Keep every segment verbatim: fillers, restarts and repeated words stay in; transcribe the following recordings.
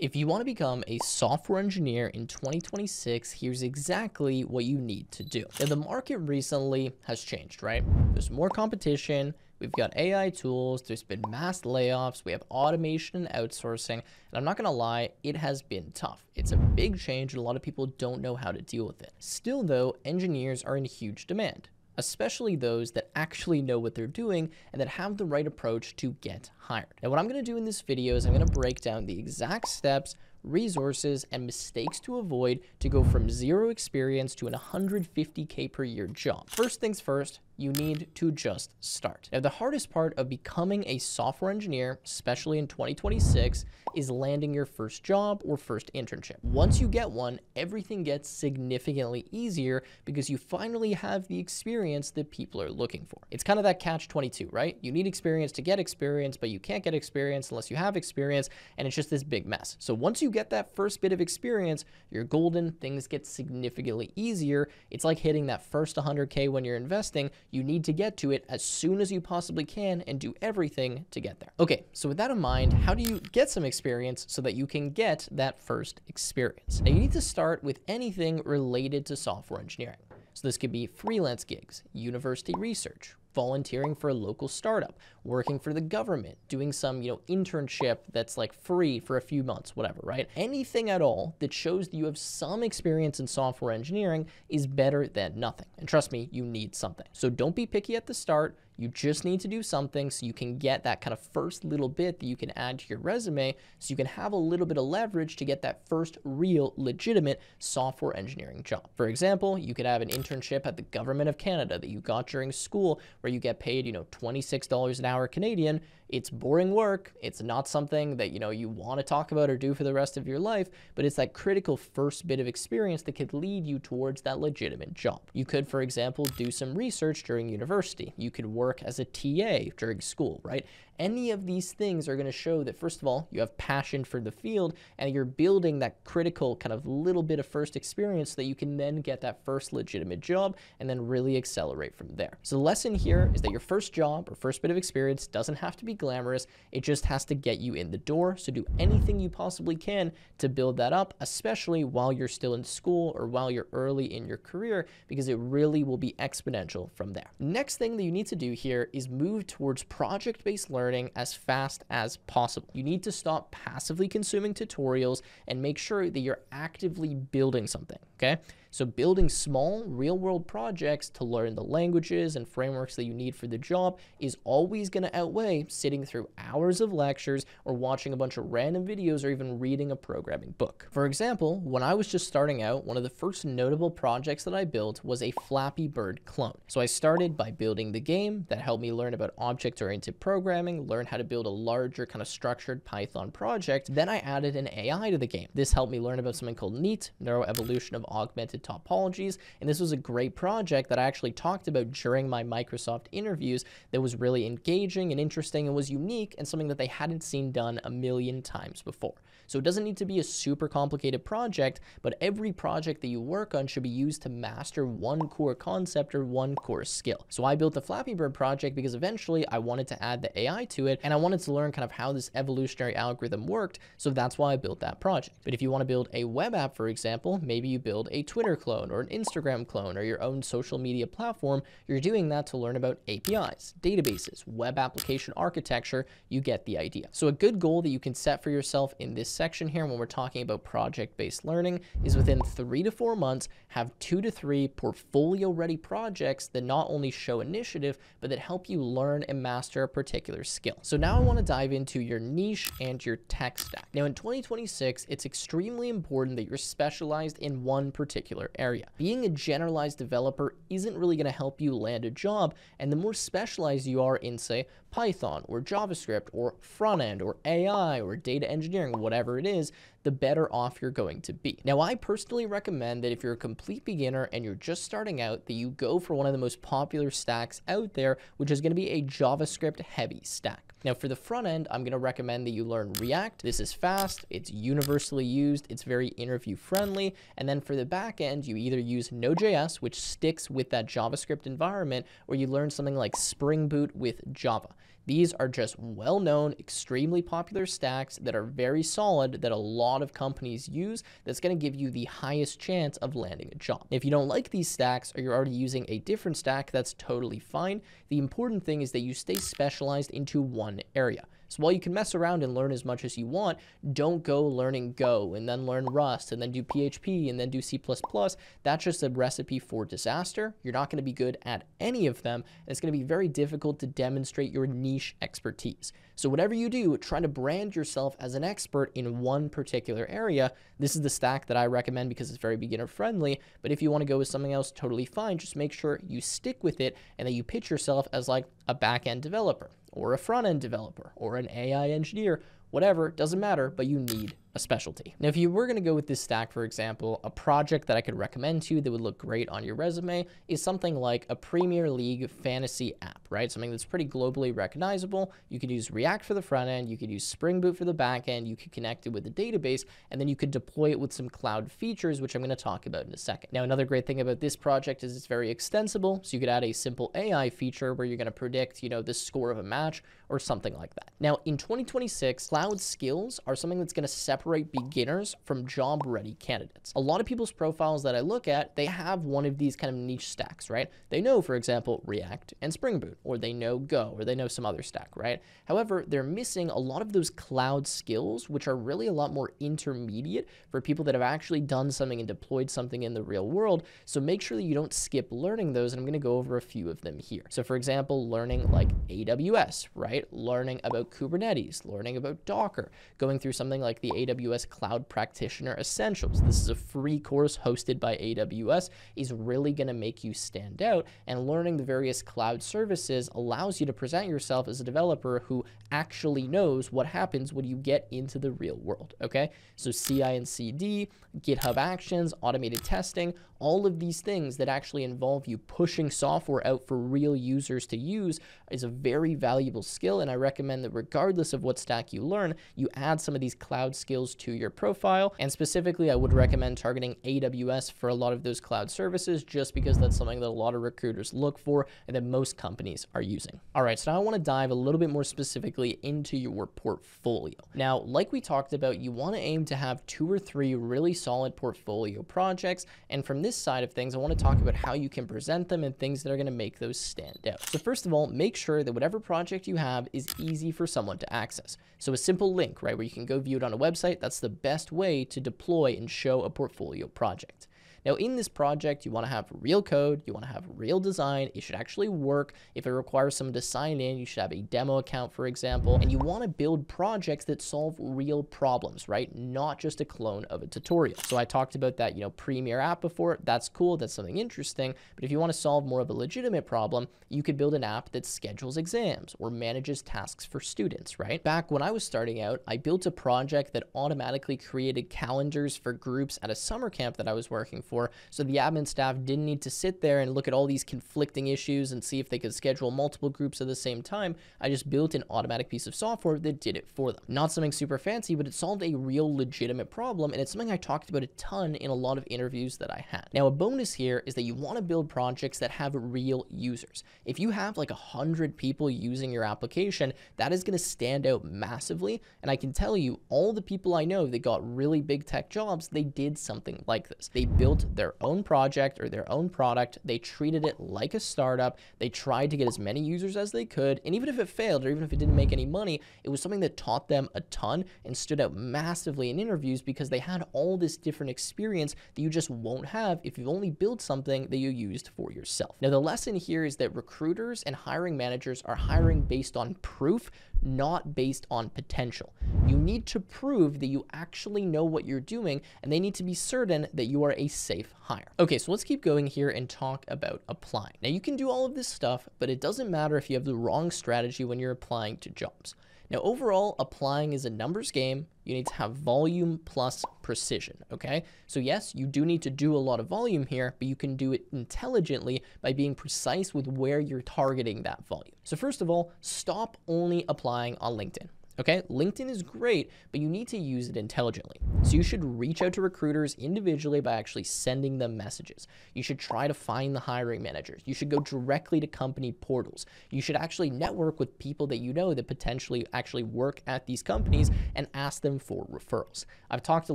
If you want to become a software engineer in twenty twenty-six, here's exactly what you need to do. Now, the market recently has changed, right? There's more competition. We've got A I tools. There's been mass layoffs. We have automation and outsourcing. And I'm not going to lie, it has been tough. It's a big change, and a lot of people don't know how to deal with it. Still, though, engineers are in huge demand, especially those that actually know what they're doing and that have the right approach to get hired. Now, what I'm going to do in this video is I'm going to break down the exact steps, resources, and mistakes to avoid to go from zero experience to an one hundred fifty K per year job. First things first, you need to just start. Now, the hardest part of becoming a software engineer, especially in twenty twenty-six, is landing your first job or first internship. Once you get one, everything gets significantly easier because you finally have the experience that people are looking for. It's kind of that catch twenty-two, right? You need experience to get experience, but you can't get experience unless you have experience, and it's just this big mess. So once you get that first bit of experience, you're golden. Things get significantly easier. It's like hitting that first one hundred K when you're investing. You need to get to it as soon as you possibly can and do everything to get there. Okay, so with that in mind, how do you get some experience so that you can get that first experience? Now, you need to start with anything related to software engineering. So this could be freelance gigs, university research, volunteering for a local startup, working for the government, doing some, you know, internship that's like free for a few months, whatever, right? Anything at all that shows that you have some experience in software engineering is better than nothing. And trust me, you need something. So don't be picky at the start. You just need to do something so you can get that kind of first little bit that you can add to your resume so you can have a little bit of leverage to get that first real legitimate software engineering job. For example, you could have an internship at the government of Canada that you got during school where you get paid, you know, twenty-six dollars an hour Canadian. It's boring work. It's not something that, you know, you want to talk about or do for the rest of your life, but it's that critical first bit of experience that could lead you towards that legitimate job. You could, for example, do some research during university. You could work as a T A during school, right? Any of these things are going to show that, first of all, you have passion for the field and you're building that critical kind of little bit of first experience so that you can then get that first legitimate job and then really accelerate from there. So the lesson here is that your first job or first bit of experience doesn't have to be glamorous. It just has to get you in the door. So do anything you possibly can to build that up, especially while you're still in school or while you're early in your career, because it really will be exponential from there. Next thing that you need to do here is move towards project-based learning as fast as possible. You need to stop passively consuming tutorials and make sure that you're actively building something, okay? So building small real-world projects to learn the languages and frameworks that you need for the job is always going to outweigh sitting through hours of lectures or watching a bunch of random videos or even reading a programming book. For example, when I was just starting out, one of the first notable projects that I built was a Flappy Bird clone. So I started by building the game. That helped me learn about object-oriented programming, learn how to build a larger kind of structured Python project. Then I added an A I to the game. This helped me learn about something called NEAT, Neuroevolution of Augmented Topologies. And this was a great project that I actually talked about during my Microsoft interviews that was really engaging and interesting and was unique and something that they hadn't seen done a million times before. So it doesn't need to be a super complicated project, but every project that you work on should be used to master one core concept or one core skill. So I built the Flappy Bird project because eventually I wanted to add the A I to it and I wanted to learn kind of how this evolutionary algorithm worked. So that's why I built that project. But if you want to build a web app, for example, maybe you build a Twitter clone or an Instagram clone or your own social media platform, you're doing that to learn about A P Is, databases, web application architecture. You get the idea. So a good goal that you can set for yourself in this section here when we're talking about project-based learning is within three to four months, have two to three portfolio-ready projects that not only show initiative, but that help you learn and master a particular skill. So now I want to dive into your niche and your tech stack. Now in twenty twenty-six, it's extremely important that you're specialized in one particular area. Being a generalized developer isn't really going to help you land a job, and the more specialized you are in, say, Python or JavaScript or front end or A I or data engineering, whatever it is, the better off you're going to be. Now, I personally recommend that if you're a complete beginner and you're just starting out, that you go for one of the most popular stacks out there, which is going to be a JavaScript heavy stack. Now, for the front end, I'm going to recommend that you learn React. This is fast, it's universally used, it's very interview friendly. And then for the back end, you either use Node.js, which sticks with that JavaScript environment, or you learn something like Spring Boot with Java. These are just well-known, extremely popular stacks that are very solid that a lot of companies use. That's going to give you the highest chance of landing a job. If you don't like these stacks or you're already using a different stack, that's totally fine. The important thing is that you stay specialized into one area. So while you can mess around and learn as much as you want, don't go learning Go and then learn Rust and then do P H P and then do C plus plus. That's just a recipe for disaster. You're not going to be good at any of them. And it's going to be very difficult to demonstrate your niche expertise. So whatever you do, try to brand yourself as an expert in one particular area. This is the stack that I recommend because it's very beginner friendly. But if you want to go with something else, totally fine. Just make sure you stick with it and that you pitch yourself as like a back-end developer, or a front-end developer, or an A I engineer, whatever, doesn't matter, but you need a specialty. Now, if you were gonna go with this stack, for example, a project that I could recommend to you that would look great on your resume is something like a Premier League fantasy app, right? Something that's pretty globally recognizable. You could use React for the front end, you could use Spring Boot for the back end, you could connect it with a database, and then you could deploy it with some cloud features, which I'm gonna talk about in a second. Now, another great thing about this project is it's very extensible. So you could add a simple A I feature where you're gonna predict, you know, the score of a match or something like that. Now, in twenty twenty-six, cloud skills are something that's gonna separate beginners from job-ready candidates. A lot of people's profiles that I look at, they have one of these kind of niche stacks, right? They know, for example, React and Spring Boot, or they know Go, or they know some other stack, right? However, they're missing a lot of those cloud skills, which are really a lot more intermediate for people that have actually done something and deployed something in the real world. So make sure that you don't skip learning those, and I'm going to go over a few of them here. So for example, learning like A W S, right? Learning about Kubernetes, learning about Docker, going through something like the A W S Cloud Practitioner Essentials. This is a free course hosted by A W S, is really going to make you stand out, and learning the various cloud services allows you to present yourself as a developer who actually knows what happens when you get into the real world. Okay. So C I and C D, GitHub Actions, automated testing, all of these things that actually involve you pushing software out for real users to use is a very valuable skill. And I recommend that regardless of what stack you learn, you add some of these cloud skills skills to your profile. And specifically, I would recommend targeting A W S for a lot of those cloud services, just because that's something that a lot of recruiters look for and that most companies are using. All right, so now I want to dive a little bit more specifically into your portfolio. Now, like we talked about, you want to aim to have two or three really solid portfolio projects. And from this side of things, I want to talk about how you can present them and things that are going to make those stand out. So first of all, make sure that whatever project you have is easy for someone to access. So a simple link, right, where you can go view it on a website, that's the best way to deploy and show a portfolio project. Now, in this project, you want to have real code, you want to have real design, it should actually work. If it requires someone to sign in, you should have a demo account, for example, and you want to build projects that solve real problems, right? Not just a clone of a tutorial. So I talked about that, you know, Premiere app before. That's cool, that's something interesting, but if you want to solve more of a legitimate problem, you could build an app that schedules exams or manages tasks for students, right? Back when I was starting out, I built a project that automatically created calendars for groups at a summer camp that I was working for. For, so the admin staff didn't need to sit there and look at all these conflicting issues and see if they could schedule multiple groups at the same time. I just built an automatic piece of software that did it for them. Not something super fancy, but it solved a real legitimate problem, and it's something I talked about a ton in a lot of interviews that I had. Now, a bonus here is that you want to build projects that have real users. If you have like a hundred people using your application, that is going to stand out massively, and I can tell you all the people I know that got really big tech jobs, they did something like this. They built their own project or their own product. They treated it like a startup. They tried to get as many users as they could. And even if it failed, or even if it didn't make any money, it was something that taught them a ton and stood out massively in interviews because they had all this different experience that you just won't have if you've only built something that you used for yourself. Now, the lesson here is that recruiters and hiring managers are hiring based on proof, not based on potential. You need to prove that you actually know what you're doing, and they need to be certain that you are a safe hire. Okay, so let's keep going here and talk about applying. Now, you can do all of this stuff, but it doesn't matter if you have the wrong strategy when you're applying to jobs. Now, overall, applying is a numbers game. You need to have volume plus precision, okay? So yes, you do need to do a lot of volume here, but you can do it intelligently by being precise with where you're targeting that volume. So first of all, stop only applying on LinkedIn. Okay, LinkedIn is great, but you need to use it intelligently. So you should reach out to recruiters individually by actually sending them messages. You should try to find the hiring managers. You should go directly to company portals. You should actually network with people that you know that potentially actually work at these companies and ask them for referrals. I've talked a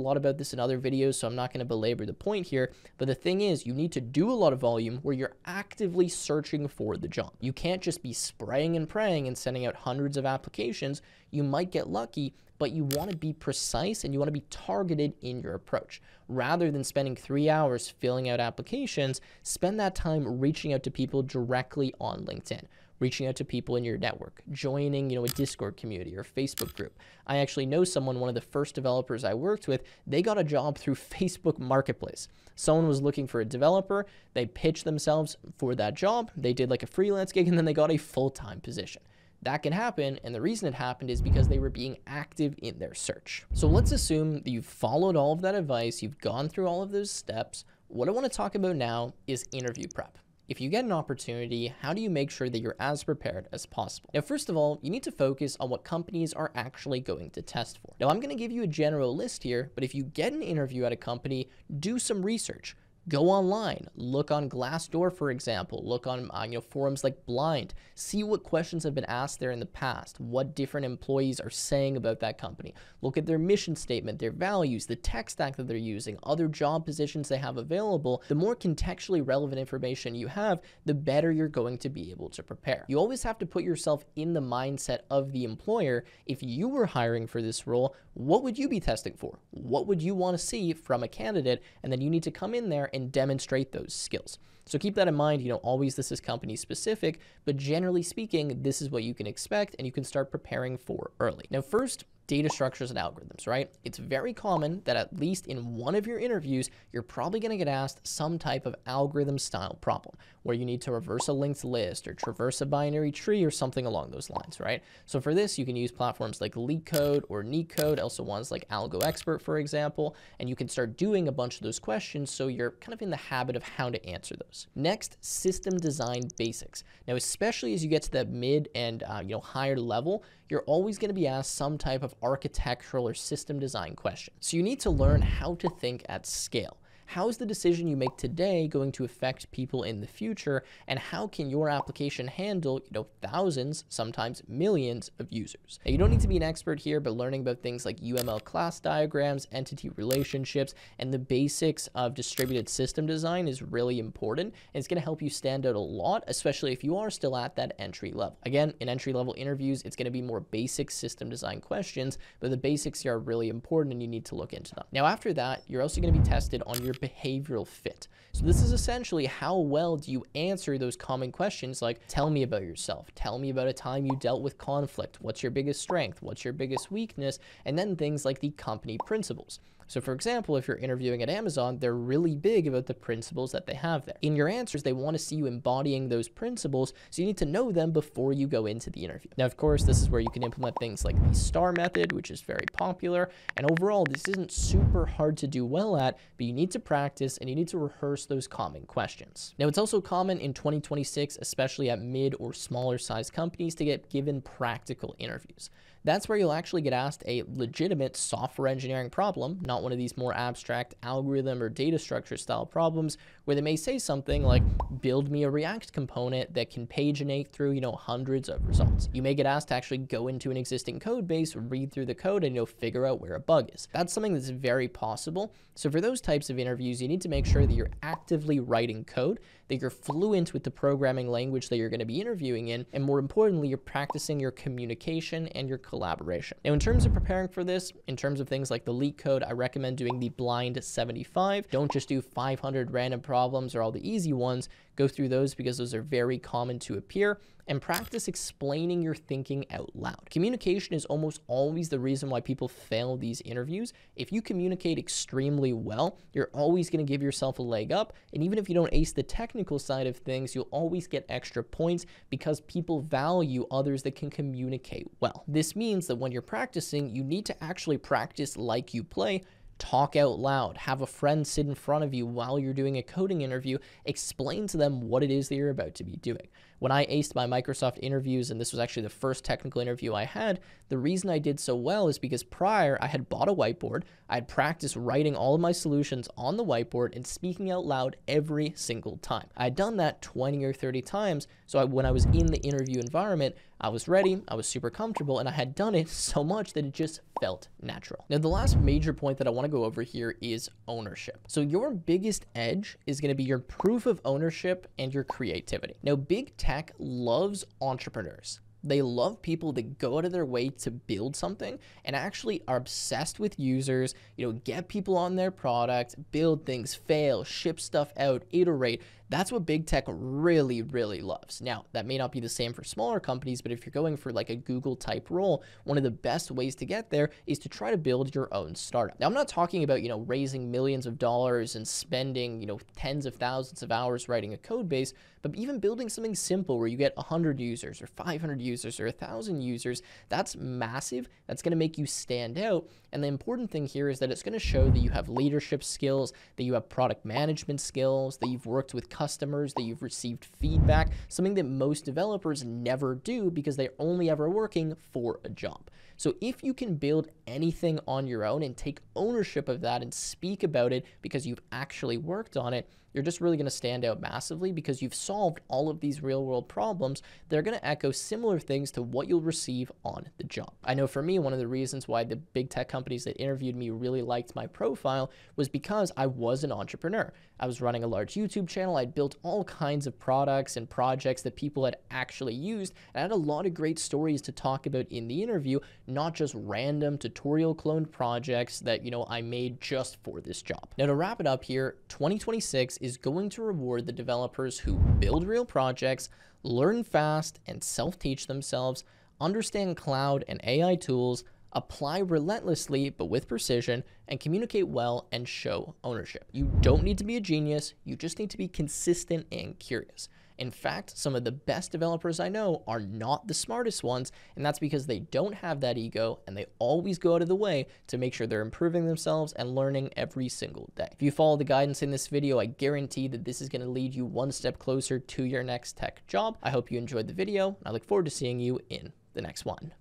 lot about this in other videos, so I'm not going to belabor the point here, but the thing is you need to do a lot of volume where you're actively searching for the job. You can't just be spraying and praying and sending out hundreds of applications. You might get lucky, but you want to be precise and you want to be targeted in your approach. Rather than spending three hours filling out applications, spend that time reaching out to people directly on LinkedIn, reaching out to people in your network, joining, you know, a Discord community or Facebook group. I actually know someone, one of the first developers I worked with, they got a job through Facebook Marketplace. Someone was looking for a developer. They pitched themselves for that job. They did like a freelance gig and then they got a full-time position. That can happen, and the reason it happened is because they were being active in their search. So let's assume that you've followed all of that advice, you've gone through all of those steps. What I want to talk about now is interview prep. If you get an opportunity, how do you make sure that you're as prepared as possible? Now, first of all, you need to focus on what companies are actually going to test for. Now, I'm going to give you a general list here, but if you get an interview at a company, do some research. Go online, look on Glassdoor, for example, look on uh, you know, forums like Blind, see what questions have been asked there in the past, what different employees are saying about that company. Look at their mission statement, their values, the tech stack that they're using, other job positions they have available. The more contextually relevant information you have, the better you're going to be able to prepare. You always have to put yourself in the mindset of the employer. If you were hiring for this role, what would you be testing for? What would you want to see from a candidate? And then you need to come in there and demonstrate those skills. So keep that in mind. You know, always this is company specific, but generally speaking, this is what you can expect and you can start preparing for early. Now, first, data structures and algorithms, right? It's very common that at least in one of your interviews, you're probably going to get asked some type of algorithm style problem where you need to reverse a linked list or traverse a binary tree or something along those lines, right? So for this, you can use platforms like LeetCode or NeetCode, also ones like AlgoExpert, for example, and you can start doing a bunch of those questions so you're kind of in the habit of how to answer those. Next, system design basics. Now, especially as you get to that mid and uh, you know higher level, you're always going to be asked some type of architectural or system design question. So you need to learn how to think at scale. How is the decision you make today going to affect people in the future? And how can your application handle, you know, thousands, sometimes millions of users? Now, you don't need to be an expert here, but learning about things like U M L class diagrams, entity relationships, and the basics of distributed system design is really important. And it's going to help you stand out a lot, especially if you are still at that entry level. Again, in entry level interviews, it's going to be more basic system design questions, but the basics here are really important and you need to look into them. Now, after that, you're also going to be tested on your behavioral fit. So this is essentially how well do you answer those common questions like, tell me about yourself, tell me about a time you dealt with conflict, what's your biggest strength, what's your biggest weakness, and then things like the company principles. So for example, if you're interviewing at Amazon, they're really big about the principles that they have there. In your answers, they want to see you embodying those principles, so you need to know them before you go into the interview. Now, of course, this is where you can implement things like the STAR method, which is very popular. And overall, this isn't super hard to do well at, but you need to practice and you need to rehearse those common questions. Now, it's also common in twenty twenty-six, especially at mid or smaller size companies, to get given practical interviews. That's where you'll actually get asked a legitimate software engineering problem, not one of these more abstract algorithm or data structure style problems where they may say something like, build me a React component that can paginate through, you know, hundreds of results. You may get asked to actually go into an existing code base, read through the code, and you'll figure out where a bug is. That's something that's very possible. So for those types of interviews, you need to make sure that you're actively writing code, that you're fluent with the programming language that you're going to be interviewing in, and more importantly, you're practicing your communication and your collaboration. Now, in terms of preparing for this, in terms of things like the LeetCode, I recommend doing the blind seventy-five. Don't just do five hundred random problems or all the easy ones. Go through those because those are very common to appear, and practice explaining your thinking out loud. Communication is almost always the reason why people fail these interviews. If you communicate extremely well, you're always going to give yourself a leg up. And even if you don't ace the technical side of things, you'll always get extra points because people value others that can communicate well. This means that when you're practicing, you need to actually practice like you play. Talk out loud, have a friend sit in front of you while you're doing a coding interview, explain to them what it is that you're about to be doing. When I aced my Microsoft interviews, and this was actually the first technical interview I had, the reason I did so well is because prior I had bought a whiteboard, I had practiced writing all of my solutions on the whiteboard and speaking out loud every single time. I had done that twenty or thirty times, so I, when I was in the interview environment, I was ready, I was super comfortable, and I had done it so much that it just felt natural. Now, the last major point that I want to go over here is ownership. So your biggest edge is going to be your proof of ownership and your creativity. Now, big tech loves entrepreneurs. They love people that go out of their way to build something and actually are obsessed with users, you know, get people on their product, build things, fail, ship stuff out, iterate. That's what big tech really, really loves. Now, that may not be the same for smaller companies, but if you're going for like a Google type role, one of the best ways to get there is to try to build your own startup. Now, I'm not talking about, you know, raising millions of dollars and spending, you know, tens of thousands of hours writing a code base, but even building something simple where you get one hundred users or five hundred users or one thousand users, that's massive. That's going to make you stand out. And the important thing here is that it's going to show that you have leadership skills, that you have product management skills, that you've worked with customers, that you've received feedback, something that most developers never do because they're only ever working for a job. So if you can build anything on your own and take ownership of that and speak about it because you've actually worked on it, you're just really going to stand out massively because you've solved all of these real world problems. They're going to echo similar things to what you'll receive on the job. I know for me, one of the reasons why the big tech companies that interviewed me really liked my profile was because I was an entrepreneur. I was running a large YouTube channel. I'd built all kinds of products and projects that people had actually used. And I had a lot of great stories to talk about in the interview, not just random tutorial cloned projects that, you know, I made just for this job. Now, to wrap it up here, twenty twenty-six is going to reward the developers who build real projects, learn fast and self-teach themselves, understand cloud and A I tools, apply relentlessly but with precision, and communicate well and show ownership. You don't need to be a genius, you just need to be consistent and curious. In fact, some of the best developers I know are not the smartest ones, and that's because they don't have that ego and they always go out of the way to make sure they're improving themselves and learning every single day. If you follow the guidance in this video, I guarantee that this is going to lead you one step closer to your next tech job. I hope you enjoyed the video, and I look forward to seeing you in the next one.